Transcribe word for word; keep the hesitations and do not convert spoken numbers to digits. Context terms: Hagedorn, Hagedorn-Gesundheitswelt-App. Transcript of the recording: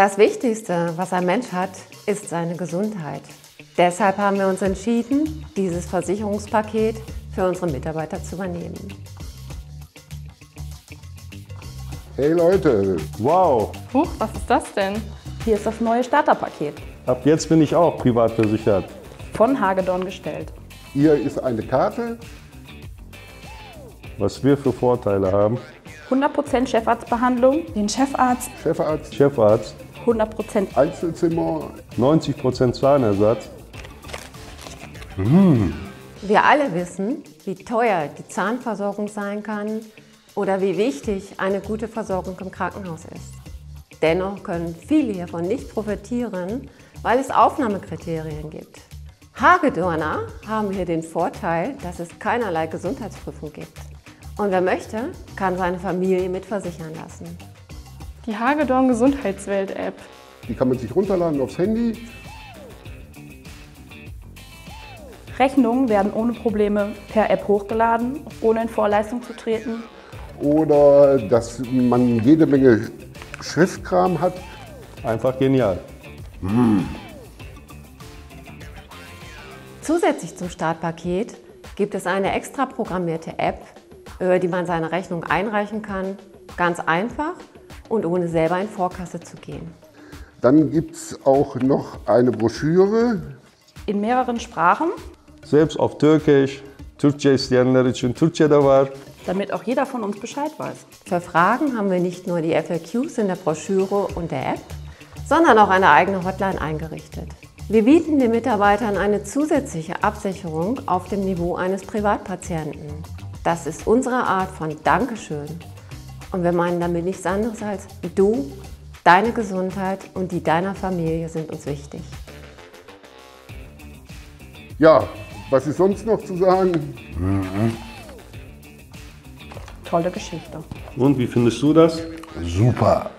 Das Wichtigste, was ein Mensch hat, ist seine Gesundheit. Deshalb haben wir uns entschieden, dieses Versicherungspaket für unsere Mitarbeiter zu übernehmen. Hey Leute, wow! Huch, was ist das denn? Hier ist das neue Starterpaket. Ab jetzt bin ich auch privat versichert. Von Hagedorn gestellt. Hier ist eine Karte. Was wir für Vorteile haben. hundert Prozent Chefarztbehandlung. Den Chefarzt. Chefarzt. Chefarzt. hundert Prozent Einzelzimmer. neunzig Prozent Zahnersatz. Mmh. Wir alle wissen, wie teuer die Zahnversorgung sein kann oder wie wichtig eine gute Versorgung im Krankenhaus ist. Dennoch können viele hiervon nicht profitieren, weil es Aufnahmekriterien gibt. Hagedorner haben hier den Vorteil, dass es keinerlei Gesundheitsprüfung gibt. Und wer möchte, kann seine Familie mitversichern lassen. Die Hagedorn-Gesundheitswelt-App. Die kann man sich runterladen aufs Handy. Rechnungen werden ohne Probleme per App hochgeladen, ohne in Vorleistung zu treten. Oder dass man jede Menge Schriftkram hat. Einfach genial. Mmh. Zusätzlich zum Startpaket gibt es eine extra programmierte App, über die man seine Rechnung einreichen kann, ganz einfach und ohne selber in Vorkasse zu gehen. Dann gibt es auch noch eine Broschüre. In mehreren Sprachen. Selbst auf Türkisch, Türkçe isteyenler için Türkçe de var. Damit auch jeder von uns Bescheid weiß. Für Fragen haben wir nicht nur die F A Qs in der Broschüre und der App, sondern auch eine eigene Hotline eingerichtet. Wir bieten den Mitarbeitern eine zusätzliche Absicherung auf dem Niveau eines Privatpatienten. Das ist unsere Art von Dankeschön. Und wir meinen damit nichts anderes als du, deine Gesundheit und die deiner Familie sind uns wichtig. Ja, was ist sonst noch zu sagen? Mhm. Tolle Geschichte. Und wie findest du das? Super.